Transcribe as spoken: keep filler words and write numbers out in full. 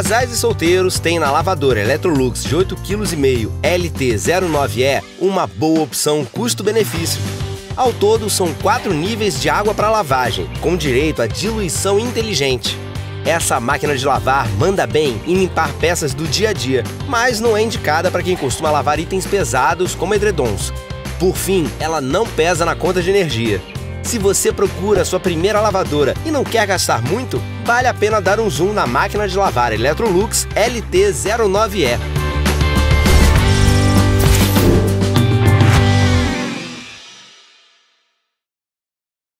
Casais e solteiros têm na lavadora Electrolux de oito vírgula cinco quilos L T zero nove E uma boa opção custo-benefício. Ao todo, são quatro níveis de água para lavagem, com direito à diluição inteligente. Essa máquina de lavar manda bem em limpar peças do dia a dia, mas não é indicada para quem costuma lavar itens pesados como edredons. Por fim, ela não pesa na conta de energia. Se você procura sua primeira lavadora e não quer gastar muito, vale a pena dar um zoom na máquina de lavar Electrolux L T zero nove E.